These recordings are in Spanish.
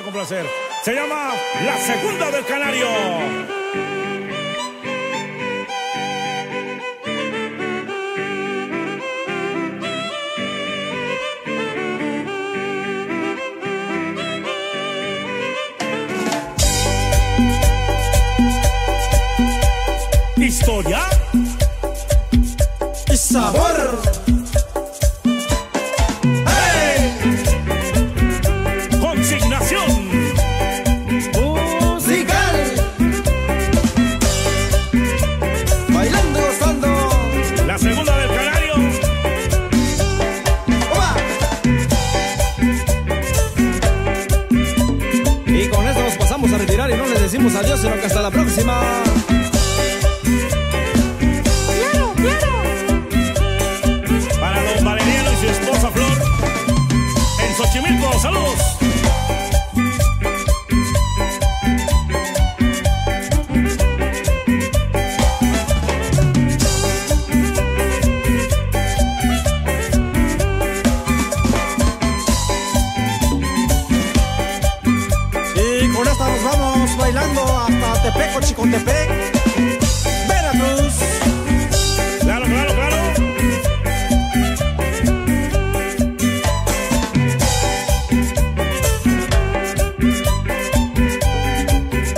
a complacer. Se llama La Segunda del Canario. Historia y sabor. Decimos adiós, sino que hasta la próxima. ¡Claro, claro! Para don Valeriano y su esposa Flor, en Xochimilco, saludos. Bailando hasta Tepec o Chicotepec, Veracruz. Claro, claro, claro.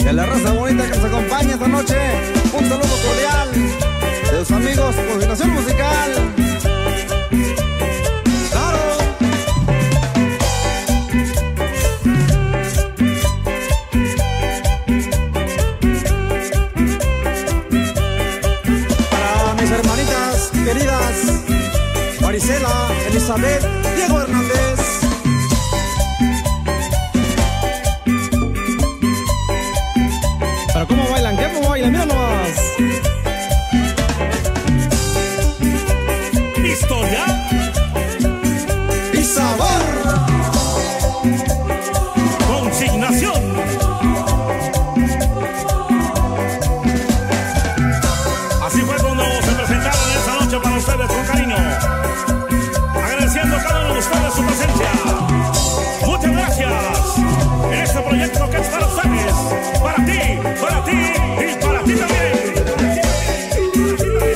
Y a la raza bonita que nos acompaña esta noche, un saludo cordial de los amigos de Consignación Musical. Queridas Marisela, Elizabeth, Diego Hernández. Pero cómo bailan, qué cómo bailan, mira nomás. Historia y sabor. Consignación. Así fue cuando se presentaron esa noche para ustedes con cariño, agradeciendo a cada uno de ustedes su presencia. Muchas gracias en este proyecto que es para ustedes, para ti y para ti también.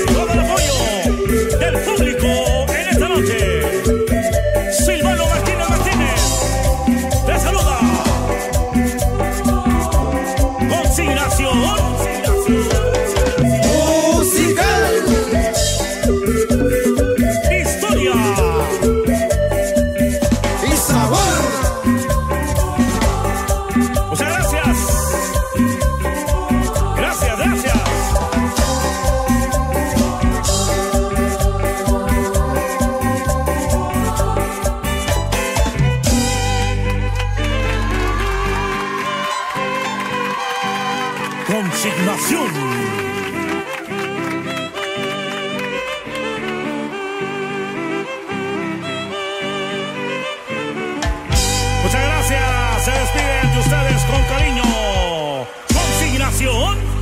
Todo el apoyo del público en esta noche. Silvano Martínez Martínez te saluda. Consignación. Consignación. Muchas gracias. Se despiden de ustedes con cariño. Consignación.